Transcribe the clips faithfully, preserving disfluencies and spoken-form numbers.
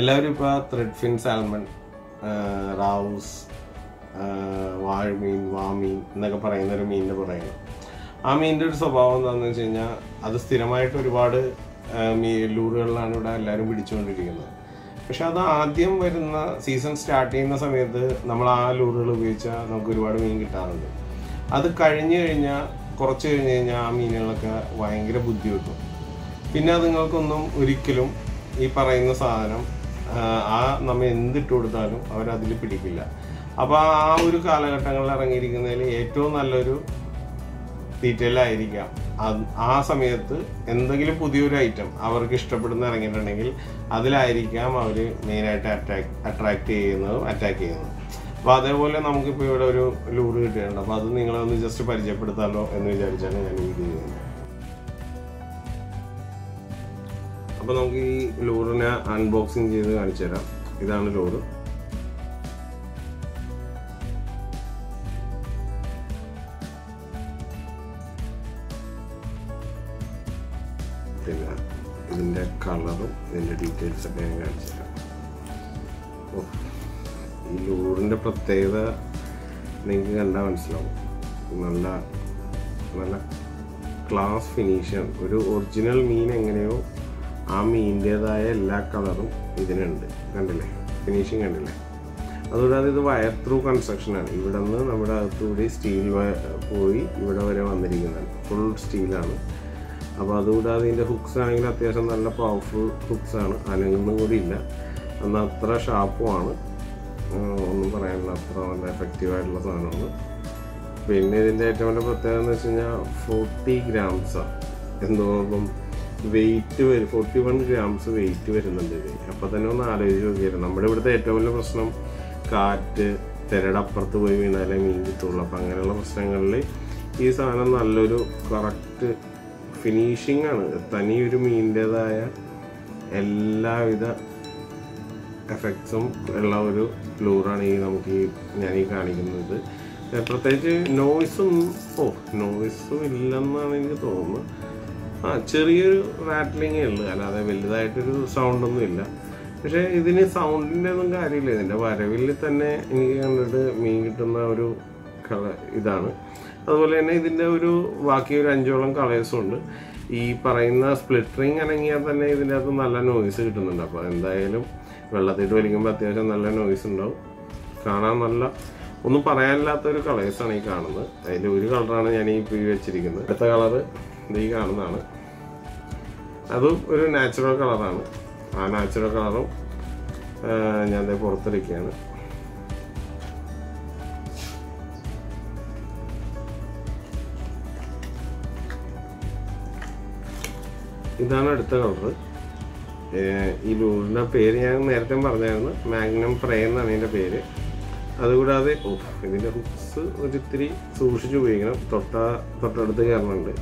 എല്ലാവരും ഇപ്പോൾ ത്രെഡ്ഫിൻ സാൽമൺ, റാവൂസ്, വാഴ്മീൻ, വാമീൻ എന്നൊക്കെ പറയുന്നൊരു മീനിൻ്റെ പറയുന്നു. ആ മീനിൻ്റെ ഒരു സ്വഭാവം എന്താണെന്ന് വെച്ച് കഴിഞ്ഞാൽ അത് സ്ഥിരമായിട്ട് ഒരുപാട് മീ ലൂറുകളിലാണ് ഇവിടെ എല്ലാവരും പിടിച്ചുകൊണ്ടിരിക്കുന്നത്. പക്ഷെ അത് ആദ്യം വരുന്ന സീസൺ സ്റ്റാർട്ട് ചെയ്യുന്ന സമയത്ത് നമ്മൾ ആ ലൂറുകൾ ഉപയോഗിച്ചാൽ നമുക്ക് ഒരുപാട് മീൻ കിട്ടാറുണ്ട്. അത് കഴിഞ്ഞു കഴിഞ്ഞാൽ കുറച്ച് കഴിഞ്ഞ് കഴിഞ്ഞാൽ ആ മീനുകളൊക്കെ ഭയങ്കര ബുദ്ധിമുട്ടും. പിന്നെ അതുങ്ങൾക്കൊന്നും ഒരിക്കലും ഈ പറയുന്ന സാധനം ആ നമ്മൾ എന്തിട്ട് കൊടുത്താലും അവരതിൽ പിടിക്കില്ല. അപ്പോൾ ആ ഒരു കാലഘട്ടങ്ങളിൽ ഇറങ്ങിയിരിക്കുന്നതിൽ ഏറ്റവും നല്ലൊരു തീറ്റയിലായിരിക്കാം ആ സമയത്ത് എന്തെങ്കിലും പുതിയൊരു ഐറ്റം അവർക്ക് ഇഷ്ടപ്പെടുന്ന ഇറങ്ങിയിട്ടുണ്ടെങ്കിൽ അതിലായിരിക്കാം അവർ മെയിനായിട്ട് അട്രാക്ട് അട്രാക്റ്റ് ചെയ്യുന്നതും അറ്റാക്ക് ചെയ്യുന്നതും. അപ്പോൾ അതേപോലെ നമുക്കിപ്പോൾ ഇവിടെ ഒരു ലൂറ് കിട്ടിയിട്ടുണ്ട്. അപ്പോൾ അത് നിങ്ങളൊന്ന് ജസ്റ്റ് പരിചയപ്പെടുത്താമല്ലോ എന്ന് വിചാരിച്ചാണ് ഞാൻ ഈ ചെയ്യുന്നത്. അപ്പോൾ നമുക്ക് ഈ ലൂറിനെ അൺബോക്സിങ് ചെയ്ത് കാണിച്ചു തരാം. ഇതാണ് ലൂറ്. ഇതിൻ്റെ കളറും ഇതിൻ്റെ ഡീറ്റെയിൽസൊക്കെ ഞാൻ കാണിച്ചു തരാം. ഈ ലൂറിൻ്റെ പ്രത്യേകത നിങ്ങൾക്ക് കണ്ടാൽ മനസ്സിലാവും. നല്ല നല്ല ക്ലാസ് ഫിനിഷാണ്. ഒരു ഒറിജിനൽ മീൻ എങ്ങനെയോ ആ മീനിൻ്റേതായ എല്ലാ കളറും ഇതിനുണ്ട്. കണ്ടില്ലേ, ഫിനിഷിങ് കണ്ടില്ലേ? അതുകൂടാതെ ഇത് വയർ ത്രൂ കൺസ്ട്രക്ഷനാണ്. ഇവിടെ നിന്ന് നമ്മുടെ അകത്തൂടെ സ്റ്റീൽ പോയി ഇവിടെ വരെ വന്നിരിക്കുന്നതാണ്. ഫുൾ സ്റ്റീലാണ്. അപ്പോൾ അതുകൂടാതെ ഇതിൻ്റെ ഹുക്സ് ആണെങ്കിൽ അത്യാവശ്യം നല്ല പവർഫുൾ ഹുക്സാണ്. അനങ്ങുന്നും കൂടി ഇല്ല. എന്നാൽ അത്ര ഷാർപ്പുമാണ്, ഒന്നും പറയാനില്ല. അത്ര നല്ല എഫക്റ്റീവായിട്ടുള്ള സാധനമാണ്. പിന്നെ ഇതിൻ്റെ ഏറ്റവും വലിയ പ്രത്യേകത എന്ന് വെച്ച് കഴിഞ്ഞാൽ ഫോർട്ടി ഗ്രാംസാണ്. എന്തോന്നും വെയിറ്റ് വരും, ഫോർട്ടി വൺ ഗ്രാംസ് വെയിറ്റ് വരുന്നുണ്ട് ഇത്. അപ്പോൾ തന്നെ ഒന്ന് ആലോചിച്ച് നോക്കിയായിരുന്നു. നമ്മുടെ ഇവിടുത്തെ ഏറ്റവും വലിയ പ്രശ്നം കാറ്റ്, തിരടപ്പുറത്ത് പോയി വീണാലേ മീൻ കിട്ടുള്ളൂ. അപ്പോൾ അങ്ങനെയുള്ള പ്രശ്നങ്ങളിൽ ഈ സാധനം നല്ലൊരു കറക്റ്റ് ഫിനിഷിംഗ് ആണ്. തനിയൊരു മീനിൻ്റേതായ എല്ലാവിധ എഫക്ട്സും ഉള്ള ഒരു ലൂറാണ് ഈ നമുക്ക് ഈ ഞാൻ ഈ കാണിക്കുന്നത്. പ്രത്യേകിച്ച് നോയ്സൊന്നും ഓ നോയ്സും ഇല്ലെന്നാണ് എനിക്ക് തോന്നുന്നത്. ആ ചെറിയൊരു റാറ്റ്ലിങ്ങേ ഉള്ളു, അല്ലാതെ വലുതായിട്ടൊരു സൗണ്ടൊന്നും ഇല്ല. പക്ഷേ ഇതിന് സൗണ്ടിൻ്റെ ഒന്നും കാര്യമില്ല. ഇതിൻ്റെ വരവിൽ തന്നെ എനിക്ക് കണ്ടിട്ട് മീൻ കിട്ടുന്ന ഒരു കള ഇതാണ്. അതുപോലെ തന്നെ ഇതിൻ്റെ ഒരു ബാക്കി ഒരു അഞ്ചോളം കളേഴ്സുണ്ട്. ഈ പറയുന്ന സ്പ്ലിറ്ററിങ് അനങ്ങിയാൽ തന്നെ ഇതിൻ്റെ അകത്ത് നല്ല നോയ്സ് കിട്ടുന്നുണ്ട്. അപ്പോൾ എന്തായാലും വെള്ളത്തിട്ട് വലിക്കുമ്പോൾ അത്യാവശ്യം നല്ല നോയ്സ് ഉണ്ടാവും. കാണാൻ നല്ല ഒന്നും പറയാനില്ലാത്തൊരു കളേഴ്സാണ് ഈ കാണുന്നത്. അതിൻ്റെ ഒരു കളറാണ് ഞാൻ ഈ പി വെച്ചിരിക്കുന്നത്. അടുത്ത കളറ് ഇത് ഈ കാണുന്നതാണ്. അതും ഒരു നാച്ചുറൽ കളറാണ്. ആ നാച്ചുറൽ കളറും ഞാൻ പുറത്തെടുക്കുകയാണ്. ഇതാണ് അടുത്ത കളറ്. ഈ ലൂറിൻ്റെ പേര് ഞാൻ നേരത്തെ പറഞ്ഞായിരുന്നു, മാഗ്നം ഫ്രൈ എന്നാണ് ഇതിൻ്റെ പേര്. അതുകൂടാതെ ഓ ഇതിൻ്റെ ഹുക്സ് ഒരിത്തിരി സൂക്ഷിച്ച് ഉപയോഗിക്കണം. തൊട്ട തൊട്ടടുത്ത് കയറുന്നുണ്ട്.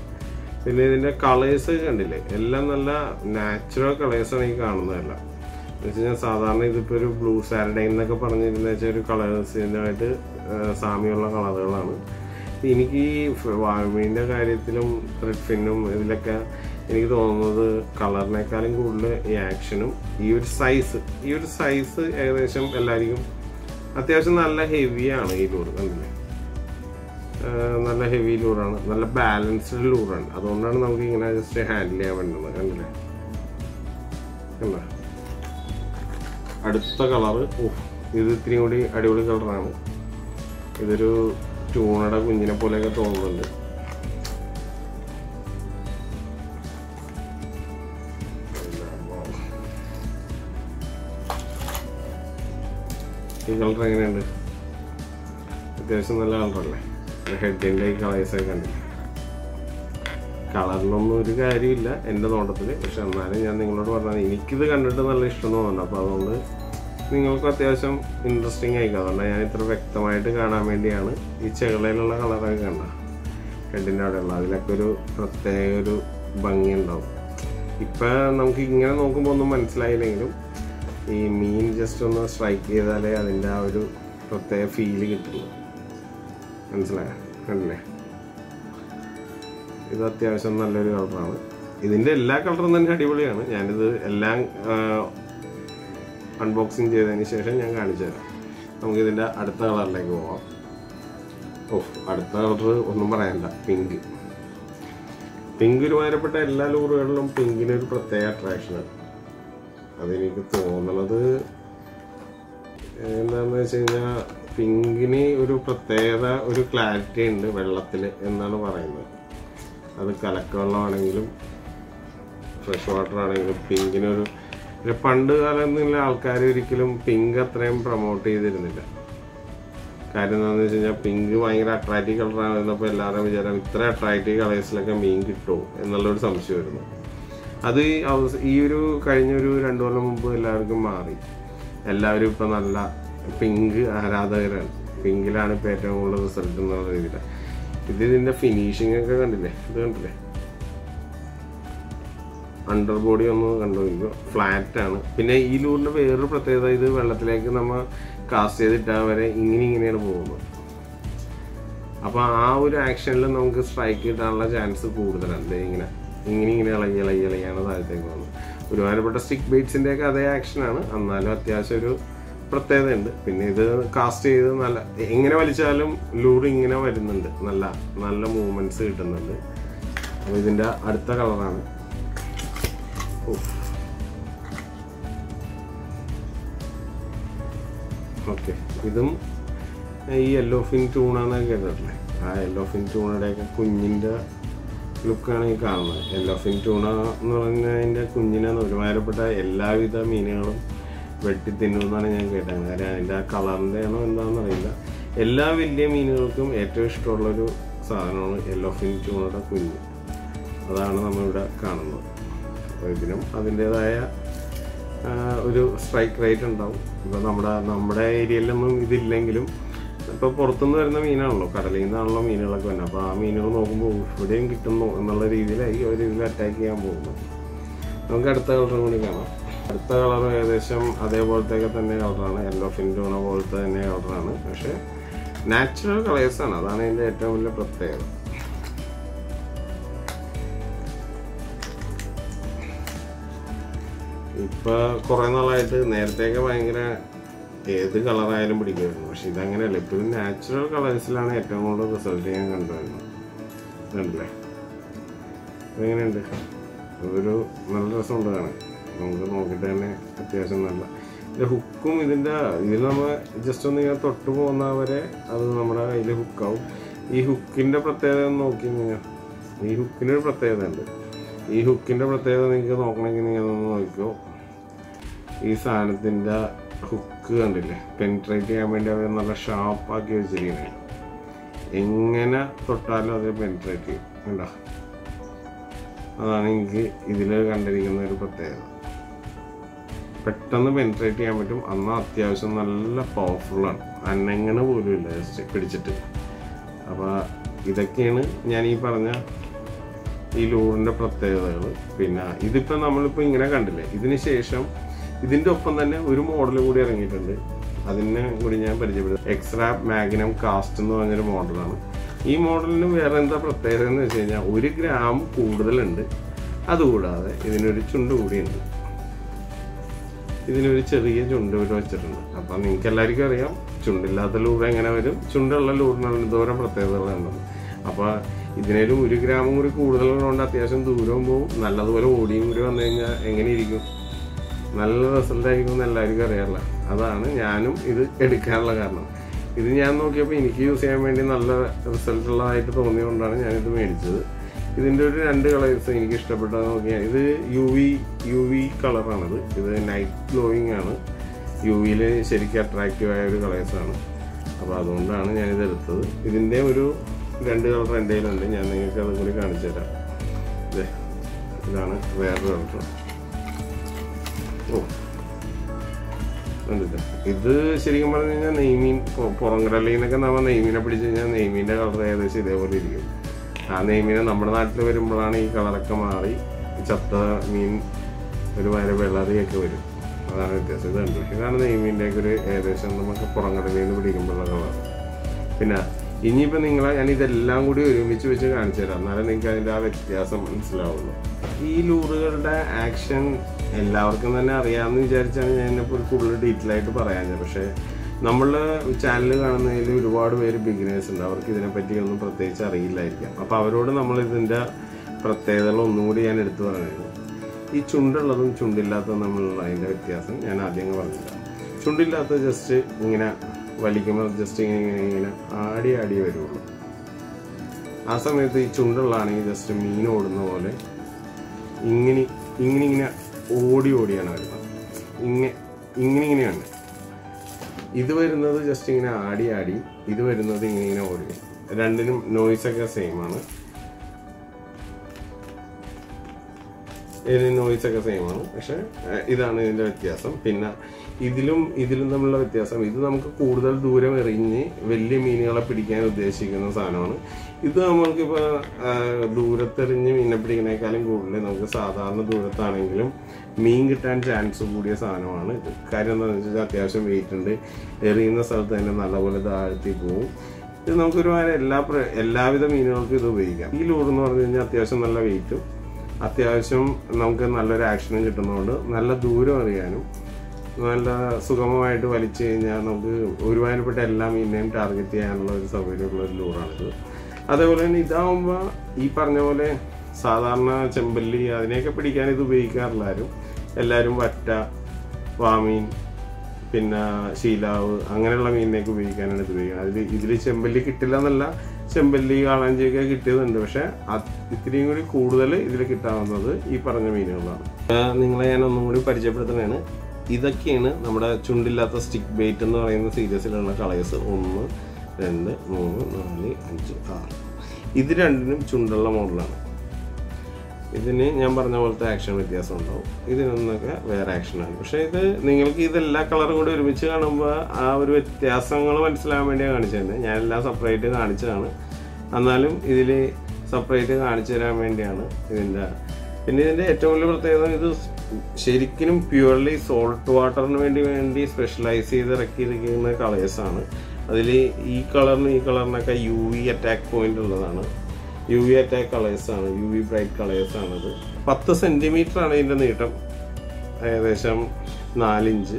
പിന്നെ ഇതിൻ്റെ കളേഴ്സ് കണ്ടില്ലേ, എല്ലാം നല്ല നാച്ചുറൽ കളേഴ്സാണ് ഈ കാണുന്നതെല്ലാം. എന്ന് വെച്ച് കഴിഞ്ഞാൽ സാധാരണ ഇതിപ്പോൾ ഒരു ബ്ലൂ സാരഡൈൻ എന്നൊക്കെ പറഞ്ഞിരുന്ന വെച്ചാൽ ഒരു കളേഴ്സിനായിട്ട് സാമ്യമുള്ള കളറുകളാണ്. എനിക്ക് ഈ വാഴമീൻ്റെ കാര്യത്തിലും ത്രെഡ്ഫിനും ഇതിലൊക്കെ എനിക്ക് തോന്നുന്നത് കളറിനേക്കാളും കൂടുതൽ ഈ ആക്ഷനും ഈ ഒരു സൈസ് ഈ ഒരു സൈസ് ഏകദേശം എല്ലാവർക്കും അത്യാവശ്യം നല്ല ഹെവിയാണ് ഈ ലൂറ്. കണ്ടില്ലേ, നല്ല ഹെവി ലൂറാണ്, നല്ല ബാലൻസ്ഡ് ലൂറാണ്. അതുകൊണ്ടാണ് നമുക്ക് ഇങ്ങനെ ജസ്റ്റ് ഹാൻഡിൽ ചെയ്യാൻ വേണ്ടത്. കണ്ടില്ലേ, കണ്ട അടുത്ത കളറ്. ഓഹ് ഇത് ഇത്തിരി കൂടി അടിപൊളി കളറാണ്. ഇതൊരു ടൂണയുടെ കുഞ്ഞിനെ പോലെയൊക്കെ തോന്നുന്നുണ്ട്. ഈ കളർ എങ്ങനെയുണ്ട്? അത്യാവശ്യം നല്ല കളറല്ലേ? ഹെഡിൻ്റെ ഈ കളേഴ്സൊക്കെ കണ്ടില്ലേ? കളറിലൊന്നും ഒരു കാര്യമില്ല എൻ്റെ നോട്ടത്തിൽ. പക്ഷെ എന്നാലും ഞാൻ നിങ്ങളോട് പറഞ്ഞാൽ എനിക്കിത് കണ്ടിട്ട് നല്ല ഇഷ്ടം തോന്നുന്നുണ്ട്. അപ്പോൾ അതുകൊണ്ട് നിങ്ങൾക്ക് അത്യാവശ്യം ഇൻട്രസ്റ്റിംഗ് ആയിരിക്കും. അതുകൊണ്ടാണ് ഞാൻ ഇത്ര വ്യക്തമായിട്ട് കാണാൻ വേണ്ടിയാണ്. ഈ ചെകളയിലുള്ള കളറൊക്കെ കണ്ട ഹെഡിൻ്റെ അവിടെയുള്ള അതിലൊക്കെ ഒരു പ്രത്യേക ഒരു ഭംഗി ഉണ്ടാവും. ഇപ്പം നമുക്ക് ഇങ്ങനെ നോക്കുമ്പോൾ ഒന്നും മനസ്സിലായില്ലെങ്കിലും ഈ മീൻ ജസ്റ്റ് ഒന്ന് സ്ട്രൈക്ക് ചെയ്താലേ അതിൻ്റെ ആ ഒരു പ്രത്യേക ഫീല് കിട്ടുള്ളൂ. മനസ്സിലായ? കണ്ടില്ലേ, ഇത് അത്യാവശ്യം നല്ലൊരു കളറാണ്. ഇതിൻ്റെ എല്ലാ കളറും തന്നെ അടിപൊളിയാണ്. ഞാനിത് എല്ലാം unboxing initiation, young manager. I'm getting the other color like go off. Other color or number and pink. Pink is a little pink in it for their attraction. I think it's another pink clarity in the Velatile and none of our end. Other color fresh water running pink in it. The Pandu pink athram promoted in it. Cardinal is a pink, buying a tricycle round in the Pellara, which are a tricycle is like a mink toe, and the Lord some sure. Adi, I was Eru, Karinuru, and Dolombo Largamari. A laripanala, pink, rather, pink and a pattern all of a certain. It is in the finishing, don't they? Underbody on flat and Pina Ilu Proteza is Velatlakama cast it over in a bowl. Upon our action, Lanka strike it all a chance of food than they in a yellow yellow. I think we don't have a stick baits in the action and Nala Tiasuru Protezend Pineda cast it in a valichalum luring in a veteran Nala Nala movement certain within the Arthakalan. Okay, with them a yellow fin tuna. I get a yellow fin tuna like a kunjinda look on a calm. Yellow fin tuna in the kunjina or Marapata, yellow with a mineral, wet thin on a get and a column there on the marina. Yellow with the mineral come at a stroller, sarno, yellow fin tuna queen. Rana Muda Carnival. Adinda uh strike rate and down. The number number idealum with the langulum. The Portuna and the Mina Locarina, Lomina Lagonapa, Mino move, we didn't get to know another delay or is that taking a movement. Don't get a third Runicana. The third other world take a nail runner and love in Dona Volta and nail runner. Natural colors another in the term of the Now, Corona light is a color I am particular. She is a natural color. She is a natural color. She is a natural color. She is a natural color. She is This is the hook and the penetrating amend of a sharp package. Ingena total of the penetrating. And this is the penetrating. But the penetrating amend of Anathia is a powerful one. And Nangana would be less credited. About either cane, Yanni Parna. This is the penetrating. This is the penetrating. This is the This is the model that is called X-Rap Magnum Cast. This model is called one gram. That's why this is a chundu. This is a chundu. This is a chundu. Nalla Saldago and Lariga Rella. Adana Yanum is Edicarla. Is in Yano Capin, you say I made in Allah Saltalite the only one running and the major. Is indeed underlies in Gestabatano. Is a U V U V color another. Is a night glowing another. U V sheriff attractive every color. Abadon and the other. Is in never do Dandel and Dale and Yanaka. Oh, this is a name for Porangalina. Name in a British name in the A name in a number that the very Mulani Kalakamari, chapter mean very well. The equator. Another name in the great edition of Porangalina. ഇനിയിപ്പോൾ നിങ്ങൾ ഞാനിതെല്ലാം കൂടി ഒരുമിച്ച് വെച്ച് കാണിച്ചു തരാം, എന്നാലും നിങ്ങൾക്ക് അതിൻ്റെ ആ വ്യത്യാസം മനസ്സിലാവുള്ളൂ. ഈ ലൂറുകളുടെ ആക്ഷൻ എല്ലാവർക്കും തന്നെ അറിയാമെന്ന് വിചാരിച്ചാണ് ഞാൻ ഇപ്പോൾ കൂടുതൽ ഡീറ്റെയിൽ ആയിട്ട് പറയാൻ. പക്ഷേ നമ്മൾ ചാനൽ കാണുന്നതിൽ ഒരുപാട് പേര് ബിഗിനേഴ്സ് ഉണ്ട്, അവർക്ക് ഇതിനെപ്പറ്റി ഒന്നും പ്രത്യേകിച്ച് അറിയില്ലായിരിക്കാം. അപ്പോൾ അവരോട് നമ്മളിതിൻ്റെ പ്രത്യേകതകൾ ഒന്നുകൂടി ഞാൻ എടുത്തു പറയുന്നത്, ഈ ചുണ്ടുള്ളതും ചുണ്ടില്ലാത്തതും നമ്മളുള്ള അതിൻ്റെ വ്യത്യാസം ഞാൻ ആദ്യം പറഞ്ഞില്ല. ചുണ്ടില്ലാത്തത് ജസ്റ്റ് ഇങ്ങനെ വലിക്കുമ്പോൾ ജസ്റ്റ് ഇങ്ങനെ ഇങ്ങനെ ഇങ്ങനെ ആടി ആടി വരുള്ളൂ. ആ സമയത്ത് ഈ ചുണ്ടുള്ളതാണെങ്കിൽ ജസ്റ്റ് മീൻ ഓടുന്ന പോലെ ഇങ്ങനെ ഇങ്ങനെ ഇങ്ങനെ ഓടി ഓടിയാണ് വരുന്നത്. ഇങ്ങനെ ഇങ്ങനെ ഇങ്ങനെയാണ് ഇത് വരുന്നത്, ജസ്റ്റ് ഇങ്ങനെ ആടി ആടി ഇത് വരുന്നത്, ഇങ്ങനെ ഇങ്ങനെ ഓടി. രണ്ടിനും നോയ്സൊക്കെ സെയിമാണ്, ഇതിന് നോയ്സൊക്കെ സെയിമാണ്, പക്ഷേ ഇതാണ് ഇതിൻ്റെ വ്യത്യാസം. പിന്നെ ഇതിലും ഇതിലും തമ്മിലുള്ള വ്യത്യാസം, ഇത് നമുക്ക് കൂടുതൽ ദൂരം എറിഞ്ഞ് വലിയ മീനുകളെ പിടിക്കാൻ ഉദ്ദേശിക്കുന്ന സാധനമാണ്. ഇത് നമ്മൾക്കിപ്പോൾ ദൂരത്തെറിഞ്ഞ് മീനെ പിടിക്കുന്നതിനേക്കാളും കൂടുതൽ നമുക്ക് സാധാരണ ദൂരത്താണെങ്കിലും മീൻ കിട്ടാൻ ചാൻസ് കൂടിയ സാധനമാണ്. കാര്യം എന്താണെന്ന് വെച്ചാൽ അത്യാവശ്യം വെയിറ്റ് ഉണ്ട്, എറിയുന്ന സ്ഥലത്ത് തന്നെ നല്ലപോലെ താഴ്ത്തി പോവും. ഇത് നമുക്കൊരു എല്ലാ എല്ലാവിധ മീനുകൾക്കും ഇത് ഉപയോഗിക്കാം. ഈ ലൂർ എന്ന് പറഞ്ഞു കഴിഞ്ഞാൽ അത്യാവശ്യം നല്ല വെയിറ്റും അത്യാവശ്യം നമുക്ക് നല്ലൊരു ആക്ഷനും കിട്ടുന്നതുകൊണ്ട് നല്ല ദൂരം അറിയാനും നല്ല സുഗമമായിട്ട് വലിച്ചു കഴിഞ്ഞാൽ നമുക്ക് ഒരുമാതിരിപ്പെട്ട എല്ലാ മീനിനെയും ടാർഗറ്റ് ചെയ്യാനുള്ള ഒരു സൗകര്യമുള്ളൊരു ലൂറാണിത്. അതേപോലെ തന്നെ ഇതാവുമ്പോൾ ഈ പറഞ്ഞ പോലെ സാധാരണ ചെമ്പല്ലി അതിനെയൊക്കെ പിടിക്കാൻ ഇത് ഉപയോഗിക്കാറില്ല ആരും. എല്ലാവരും വറ്റ, വാമീൻ, പിന്നെ ശീലാവ് അങ്ങനെയുള്ള മീനിനെയൊക്കെ ഉപയോഗിക്കാനാണ് ഇത് ഉപയോഗിക്കുന്നത്. അതിൽ ഇതിൽ ചെമ്പല്ലി കിട്ടില്ല എന്നല്ല, ചെമ്പല്ലി കാളാഞ്ചിയൊക്കെ കിട്ടിയതുണ്ട്, പക്ഷെ ഇത്തിരിയും കൂടി കൂടുതൽ ഇതിൽ കിട്ടാവുന്നത് ഈ പറഞ്ഞ മീനുകളാണ്. നിങ്ങളെ ഞാൻ ഒന്നും കൂടി പരിചയപ്പെടുത്തുന്നതാണ്. ഇതൊക്കെയാണ് നമ്മുടെ ചുണ്ടില്ലാത്ത സ്റ്റിക്ക് ബെയ്റ്റ് എന്ന് പറയുന്ന സീരീസിലുള്ള കളേഴ്സ്. ഒന്ന്, രണ്ട്, മൂന്ന്, നാല്, അഞ്ച്, ആറ്. ഇത് രണ്ടിനും ചുണ്ടുള്ള മോഡലാണ്. ഇതിന് ഞാൻ പറഞ്ഞ പോലത്തെ ആക്ഷൻ വ്യത്യാസം ഉണ്ടാവും, ഇതിനൊന്നൊക്കെ വേറെ ആക്ഷനാണ്. പക്ഷേ ഇത് നിങ്ങൾക്ക് ഇതെല്ലാ കളറും കൂടി ഒരുമിച്ച് കാണുമ്പോൾ ആ ഒരു വ്യത്യാസങ്ങൾ മനസ്സിലാകാൻ വേണ്ടിയാണ് കാണിച്ചു തന്നെ. ഞാനെല്ലാം സെപ്പറേറ്റ് കാണിച്ചതാണ്, എന്നാലും ഇതിൽ സെപ്പറേറ്റ് കാണിച്ചു തരാൻ വേണ്ടിയാണ് ഇതിൻ്റെ. പിന്നെ ഇതിൻ്റെ ഏറ്റവും വലിയ പ്രത്യേകത, ഇത് ശരിക്കും പ്യുവർലി സോൾട്ട് വാട്ടറിന് വേണ്ടി വേണ്ടി സ്പെഷ്യലൈസ് ചെയ്ത് ഇറക്കിയിരിക്കുന്ന കളേഴ്സാണ്. അതിൽ ഈ കളറിനും ഈ കളറിനൊക്കെ യു വി അറ്റാക്ക് പോയിൻ്റ് ഉള്ളതാണ്. യു വി അറ്റാക്ക് കളേഴ്സാണ്, യു വി ബ്രൈറ്റ് കളേഴ്സാണിത്. പത്ത് സെൻറ്റിമീറ്ററാണ് ഇതിൻ്റെ നീട്ടം, ഏകദേശം നാലിഞ്ച്.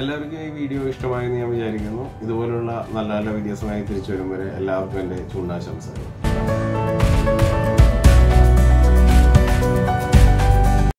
എല്ലാവർക്കും ഈ വീഡിയോ ഇഷ്ടമായെന്ന് ഞാൻ വിചാരിക്കുന്നു. ഇതുപോലുള്ള നല്ല നല്ല വീഡിയോസുമായി തിരിച്ചു വരും വരെ എല്ലാവർക്കും എൻ്റെ ചൂണ്ടാശംസകൾ.